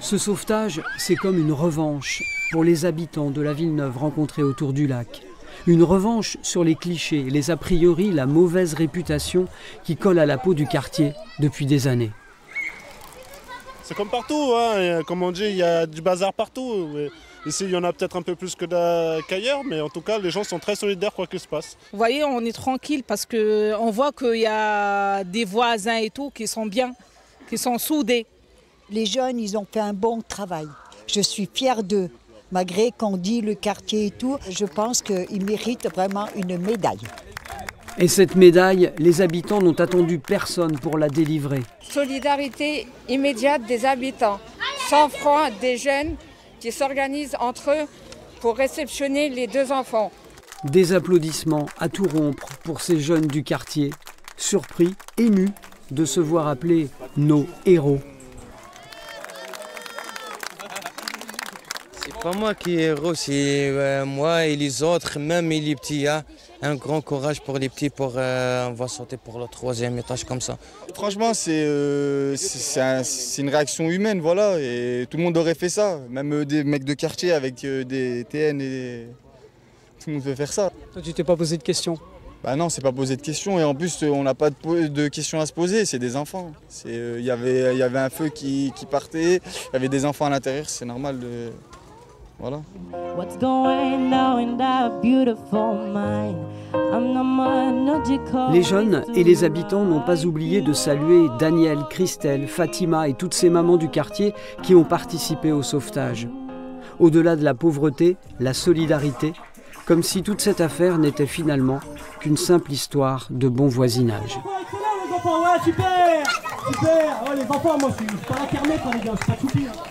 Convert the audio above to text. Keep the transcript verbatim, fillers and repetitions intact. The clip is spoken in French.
Ce sauvetage, c'est comme une revanche pour les habitants de la Villeneuve rencontrés autour du lac. Une revanche sur les clichés, les a priori, la mauvaise réputation qui colle à la peau du quartier depuis des années. C'est comme partout, hein. Comme on dit, il y a du bazar partout. Ici, il y en a peut-être un peu plus qu'ailleurs, mais en tout cas, les gens sont très solidaires quoi qu'il se passe. Vous voyez, on est tranquille parce qu'on voit qu'il y a des voisins et tout qui sont bien, qui sont soudés. Les jeunes, ils ont fait un bon travail. Je suis fière d'eux, malgré qu'on dit le quartier et tout. Je pense qu'ils méritent vraiment une médaille. Et cette médaille, les habitants n'ont attendu personne pour la délivrer. Solidarité immédiate des habitants, cent francs des jeunes qui s'organisent entre eux pour réceptionner les deux enfants. Des applaudissements à tout rompre pour ces jeunes du quartier, surpris, émus de se voir appeler nos héros. C'est pas moi qui est héros, c'est euh, moi et les autres, même les petits. Hein. Un grand courage pour les petits, pour, euh, on va sauter pour le troisième étage comme ça. Franchement, c'est euh, un, une réaction humaine, voilà, et tout le monde aurait fait ça. Même euh, des mecs de quartier avec euh, des T N, et des... tout le monde veut faire ça. Toi, tu t'es pas posé de questions? Bah non, c'est pas posé de questions, et en plus, on n'a pas de, de questions à se poser, c'est des enfants. Il euh, y avait, y avait un feu qui, qui partait, il y avait des enfants à l'intérieur, c'est normal de... Voilà. What's going on in that beautiful mind? I'm not magical. Les jeunes et les habitants n'ont pas oublié de saluer Daniel, Christelle, Fatima et toutes ces mamans du quartier qui ont participé au sauvetage. Au-delà de la pauvreté, la solidarité, comme si toute cette affaire n'était finalement qu'une simple histoire de bon voisinage. Les enfants, super, super. Ouais, les enfants, moi, je suis pas incarné, les gars, je suis pas tout pire.